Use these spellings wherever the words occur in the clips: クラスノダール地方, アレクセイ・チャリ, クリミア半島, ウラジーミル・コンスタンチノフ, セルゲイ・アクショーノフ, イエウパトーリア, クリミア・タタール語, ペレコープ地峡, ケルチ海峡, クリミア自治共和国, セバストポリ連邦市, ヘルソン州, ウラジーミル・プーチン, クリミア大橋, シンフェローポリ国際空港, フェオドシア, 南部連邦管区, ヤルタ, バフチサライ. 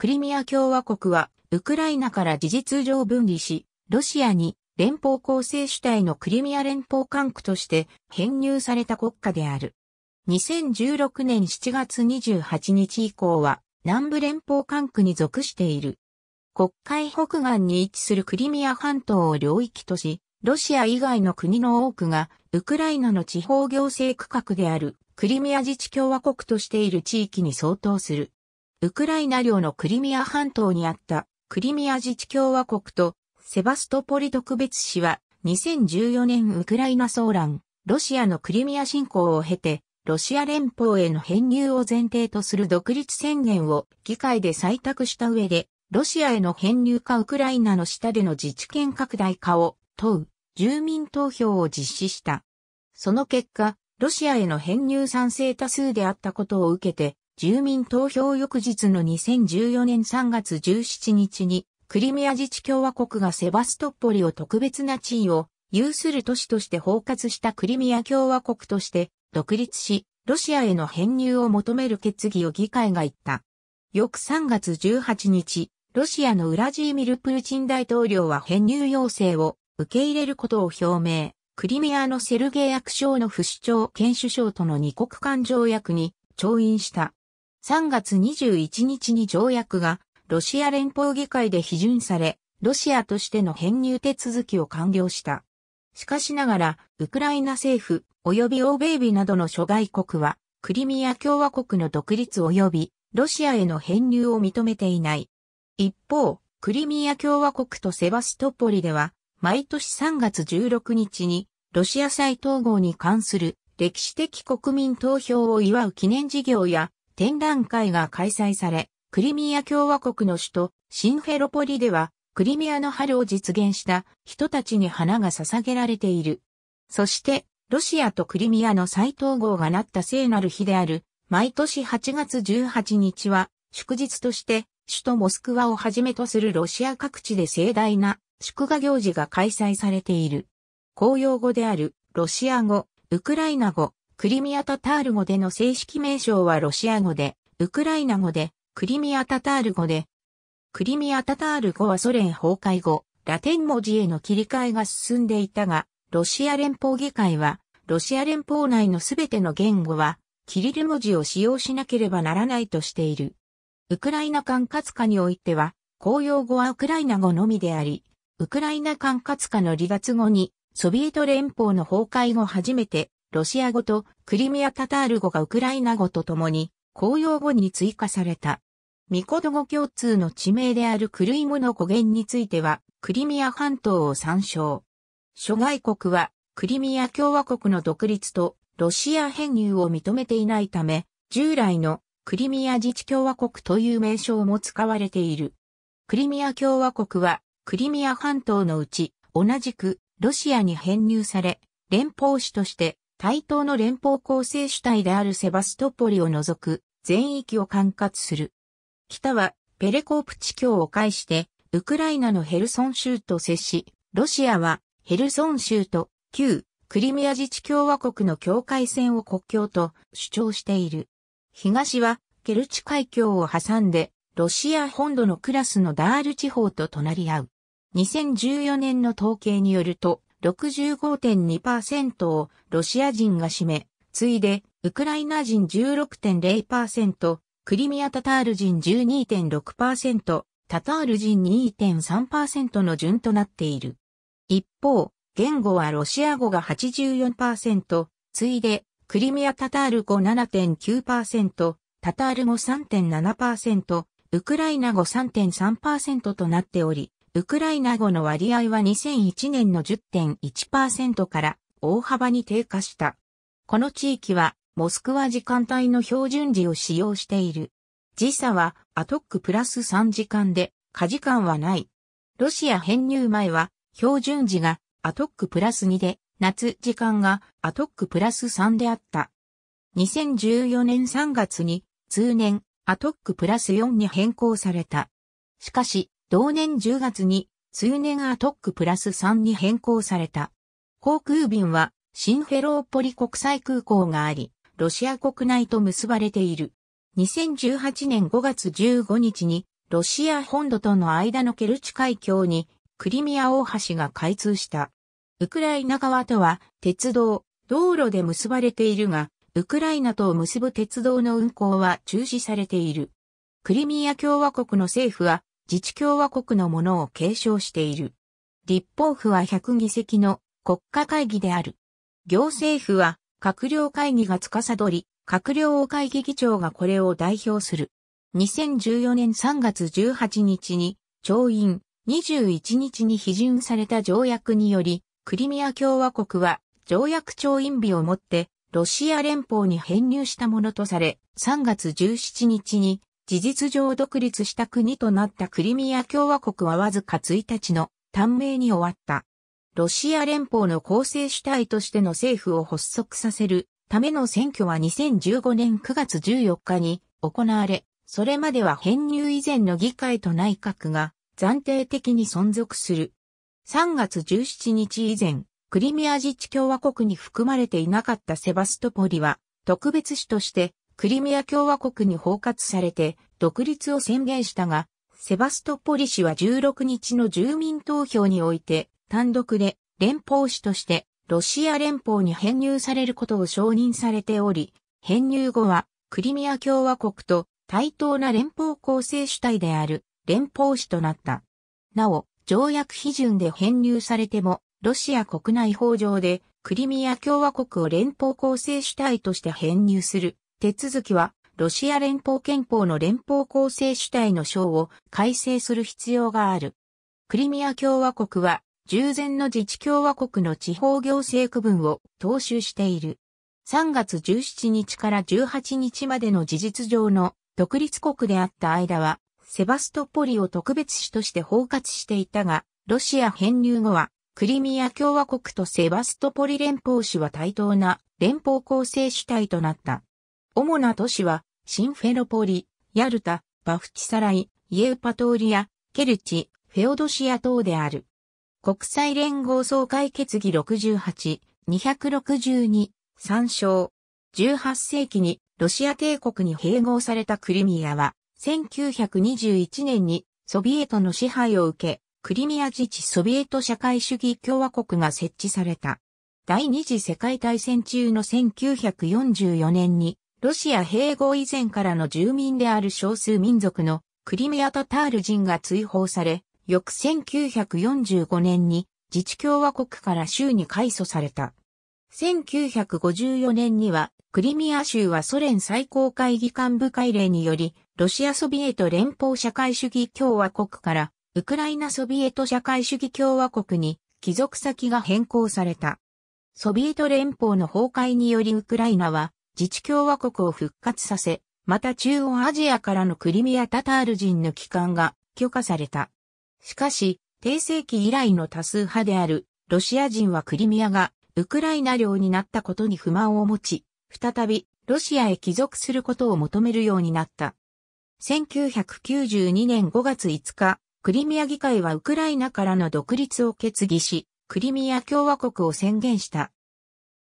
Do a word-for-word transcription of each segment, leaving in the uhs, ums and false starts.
クリミア共和国は、ウクライナから事実上分離し、ロシアに連邦構成主体のクリミア連邦管区として編入された国家である。にせんじゅうろくねんしちがつにじゅうはちにち以降は、南部連邦管区に属している。黒海北岸に位置するクリミア半島を領域とし、ロシア以外の国の多くが、ウクライナの地方行政区画である、クリミア自治共和国としている地域に相当する。ウクライナ領のクリミア半島にあった、クリミア自治共和国と、セバストポリ特別市は、にせんじゅうよねんウクライナ騒乱、ロシアのクリミア侵攻を経て、ロシア連邦への編入を前提とする独立宣言を議会で採択した上で、ロシアへの編入かウクライナの下での自治権拡大かを問う住民投票を実施した。その結果、ロシアへの編入賛成多数であったことを受けて、住民投票翌日のにせんじゅうよねんさんがつじゅうしちにちに、クリミア自治共和国がセバストポリを特別な地位を有する都市として包括したクリミア共和国として独立し、ロシアへの編入を求める決議を議会が言った。翌さんがつじゅうはちにち、ロシアのウラジーミル・プーチン大統領は編入要請を受け入れることを表明。クリミアのセルゲイ・アクショーノフ首長兼首相との二国間条約に調印した。さんがつにじゅういちにちに条約がロシア連邦議会で批准され、ロシアとしての編入手続きを完了した。しかしながら、ウクライナ政府及び欧米日などの諸外国は、クリミア共和国の独立及びロシアへの編入を認めていない。一方、クリミア共和国とセバストポリでは、毎年さんがつじゅうろくにちにロシア再統合に関する歴史的国民投票を祝う記念事業や展覧会が開催され、クリミア共和国の首都シンフェロポリではクリミアの春を実現した人たちに花が捧げられている。そしてロシアとクリミアの再統合がなった聖なる日である毎年はちがつじゅうはちにちは祝日として首都モスクワをはじめとするロシア各地で盛大な祝賀行事が開催されている。公用語であるロシア語、ウクライナ語、クリミア・タタール語での正式名称はロシア語で、ウクライナ語で、クリミア・タタール語で。クリミア・タタール語はソ連崩壊後、ラテン文字への切り替えが進んでいたが、ロシア連邦議会は、ロシア連邦内のすべての言語は、キリル文字を使用しなければならないとしている。ウクライナ管轄下においては、公用語はウクライナ語のみであり、ウクライナ管轄下の離脱後に、ソビエト連邦の崩壊後初めて、ロシア語とクリミア・タタール語がウクライナ語とともに、公用語に追加された。ミコト語共通の地名であるクルイムの語源については、クリミア半島を参照。諸外国は、クリミア共和国の独立とロシア編入を認めていないため、従来のクリミア自治共和国という名称も使われている。クリミア共和国は、クリミア半島のうち、同じくロシアに編入され、連邦市として対等の連邦構成主体であるセバストポリを除く全域を管轄する。北はペレコープ地峡を介して、ウクライナのヘルソン州と接し、ロシアはヘルソン州と旧クリミア自治共和国の境界線を国境と主張している。東はケルチ海峡を挟んで、ロシア本土のクラスのダール地方と隣り合う。にせんじゅうよねんの統計によると ろくじゅうごてんにパーセント をロシア人が占め、次いでウクライナ人 じゅうろくてんれいパーセント、クリミアタタール人 じゅうにてんろくパーセント、タタール人 にてんさんパーセント の順となっている。一方、言語はロシア語が はちじゅうよんパーセント、次いでクリミアタタール語 ななてんきゅうパーセント、タタール語 さんてんななパーセント、ウクライナ語 さんてんさんパーセント となっており、ウクライナ語の割合はにせんいちねんの じゅってんいちパーセント から大幅に低下した。この地域はモスクワ時間帯の標準時を使用している。時差はアトックプラスさんじかんで、加時間はない。ロシア編入前は標準時がアトックプラスにで、夏時間がアトックプラスさんであった。にせんじゅうよねんさんがつに通年アトックプラスよんに変更された。しかし、同年じゅうがつに、通年アトックプラスさんに変更された。航空便は、シンフェロポリ国際空港があり、ロシア国内と結ばれている。にせんじゅうはちねんごがつじゅうごにちに、ロシア本土との間のケルチ海峡にクリミア大橋が開通した。ウクライナ側とは鉄道、道路で結ばれているが、ウクライナとを結ぶ鉄道の運行は中止されている。クリミア共和国の政府は自治共和国のものを継承している。立法府はひゃくぎせきの国家会議である。行政府は閣僚会議が司り、閣僚会議議長がこれを代表する。にせんじゅうよねんさんがつじゅうはちにちに、調印、にじゅういちにちに批准された条約により、クリミア共和国は条約調印日をもって、ロシア連邦に編入したものとされ、さんがつじゅうしちにちに事実上独立した国となったクリミア共和国はわずかついたちの短命に終わった。ロシア連邦の構成主体としての政府を発足させるための選挙はにせんじゅうごねんくがつじゅうよっかに行われ、それまでは編入以前の議会と内閣が暫定的に存続する。さんがつじゅうしちにち以前、クリミア自治共和国に含まれていなかったセバストポリは、特別市としてクリミア共和国に包括されて独立を宣言したが、セバストポリ市はじゅうろくにちの住民投票において、単独で連邦市としてロシア連邦に編入されることを承認されており、編入後はクリミア共和国と対等な連邦構成主体である連邦市となった。なお、条約批准で編入されても、ロシア国内法上でクリミア共和国を連邦構成主体として編入する手続きはロシア連邦憲法の連邦構成主体の章を改正する必要がある。クリミア共和国は従前の自治共和国の地方行政区分を踏襲している。さんがつじゅうしちにちからじゅうはちにちまでの事実上の独立国であった間はセバストポリを特別市として包括していたが、ロシア編入後はクリミア共和国とセバストポリ連邦市は対等な連邦構成主体となった。主な都市はシンフェロポリ、ヤルタ、バフチサライ、イエウパトーリア、ケルチ、フェオドシア等である。国際連合総会決議ろくじゅうはち、にひゃくろくじゅうに、参照。じゅうはっせいきにロシア帝国に併合されたクリミアはせんきゅうひゃくにじゅういちねんにソビエトの支配を受け、クリミア自治ソビエト社会主義共和国が設置された。第二次世界大戦中のせんきゅうひゃくよんじゅうよねんに、ロシア併合以前からの住民である少数民族のクリミアタタール人が追放され、翌せんきゅうひゃくよんじゅうごねんに自治共和国から州に改組された。せんきゅうひゃくごじゅうよねんには、クリミア州はソ連最高会議幹部会令により、ロシアソビエト連邦社会主義共和国から、ウクライナソビエト社会主義共和国に帰属先が変更された。ソビエト連邦の崩壊によりウクライナは自治共和国を復活させ、また中央アジアからのクリミア・タタール人の帰還が許可された。しかし、帝政期以来の多数派であるロシア人はクリミアがウクライナ領になったことに不満を持ち、再びロシアへ帰属することを求めるようになった。せんきゅうひゃくきゅうじゅうにねんごがついつか、クリミア議会はウクライナからの独立を決議し、クリミア共和国を宣言した。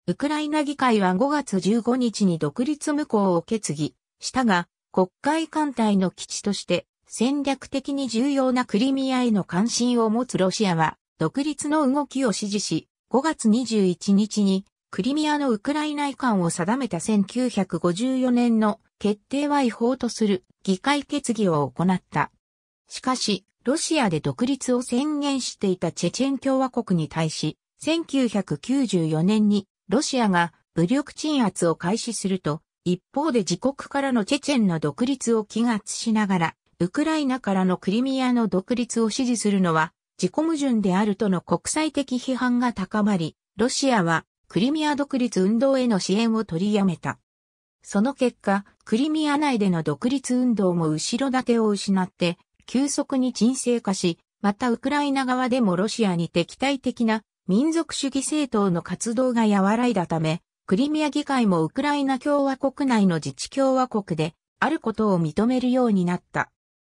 ウクライナ議会はごがつじゅうごにちに独立無効を決議したが、黒海艦隊の基地として戦略的に重要なクリミアへの関心を持つロシアは、独立の動きを支持し、ごがつにじゅういちにちにクリミアのウクライナ移管を定めたせんきゅうひゃくごじゅうよねんの決定は違法とする議会決議を行った。しかし、ロシアで独立を宣言していたチェチェン共和国に対し、せんきゅうひゃくきゅうじゅうよねんにロシアが武力鎮圧を開始すると、一方で自国からのチェチェンの独立を揮発しながら、ウクライナからのクリミアの独立を支持するのは自己矛盾であるとの国際的批判が高まり、ロシアはクリミア独立運動への支援を取りやめた。その結果、クリミア内での独立運動も後ろ盾を失って、急速に沈静化し、またウクライナ側でもロシアに敵対的な民族主義政党の活動が和らいだため、クリミア議会もウクライナ共和国内の自治共和国であることを認めるようになった。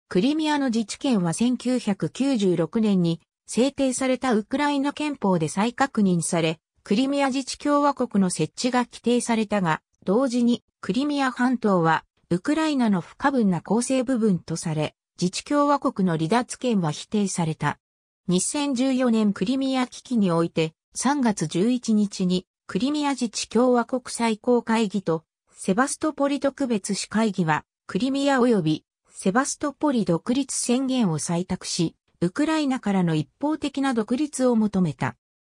クリミアの自治権はせんきゅうひゃくきゅうじゅうろくねんに制定されたウクライナ憲法で再確認され、クリミア自治共和国の設置が規定されたが、同時にクリミア半島はウクライナの不可分な構成部分とされ、自治共和国の離脱権は否定された。にせんじゅうよねんクリミア危機においてさんがつじゅういちにちにクリミア自治共和国最高会議とセバストポリ特別市会議はクリミア及びセバストポリ独立宣言を採択し、ウクライナからの一方的な独立を求めた。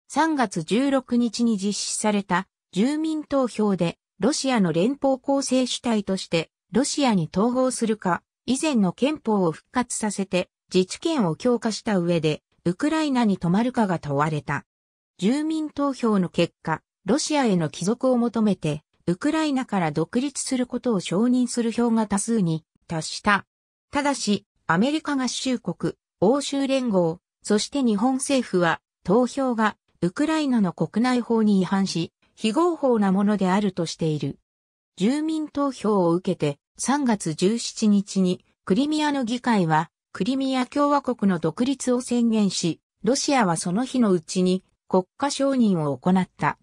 さんがつじゅうろくにちに実施された住民投票でロシアの連邦構成主体としてロシアに統合するか以前の憲法を復活させて自治権を強化した上でウクライナに止まるかが問われた。住民投票の結果、ロシアへの帰属を求めてウクライナから独立することを承認する票が多数に達した。ただし、アメリカ合衆国、欧州連合、そして日本政府は投票がウクライナの国内法に違反し、非合法なものであるとしている。住民投票を受けてさんがつじゅうしちにちにクリミアの議会はクリミア共和国の独立を宣言し、ロシアはその日のうちに国家承認を行った。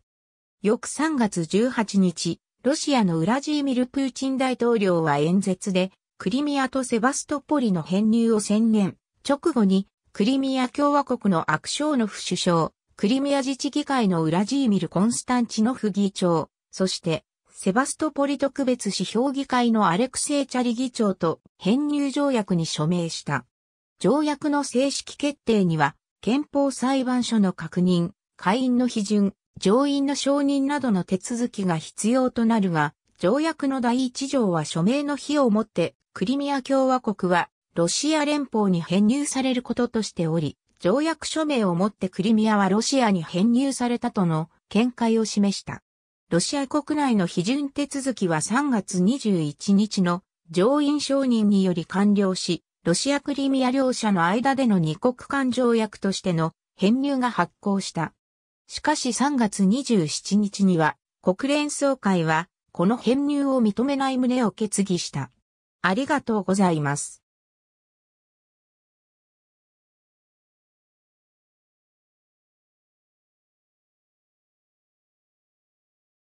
翌さんがつじゅうはちにち、ロシアのウラジーミル・プーチン大統領は演説でクリミアとセバストポリの編入を宣言。直後に、クリミア共和国のアクショーノフ首相、クリミア自治議会のウラジーミル・コンスタンチノフ議長、そして、セバストポリ特別市評議会のアレクセイ・チャリ議長と編入条約に署名した。条約の正式決定には、憲法裁判所の確認、下院の批准、上院の承認などの手続きが必要となるが、条約の第一条は署名の日をもって、クリミア共和国は、ロシア連邦に編入されることとしており、条約署名をもってクリミアはロシアに編入されたとの見解を示した。ロシア国内の批准手続きはさんがつにじゅういちにちの上院承認により完了し、ロシア・クリミア両者の間での二国間条約としての編入が発効した。しかしさんがつにじゅうしちにちには国連総会はこの編入を認めない旨を決議した。ありがとうございます。